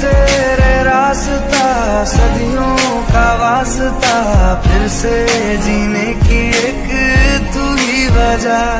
तेरे रास्ता, सदियों का वास्ता, फिर से जीने की एक तू ही वजह।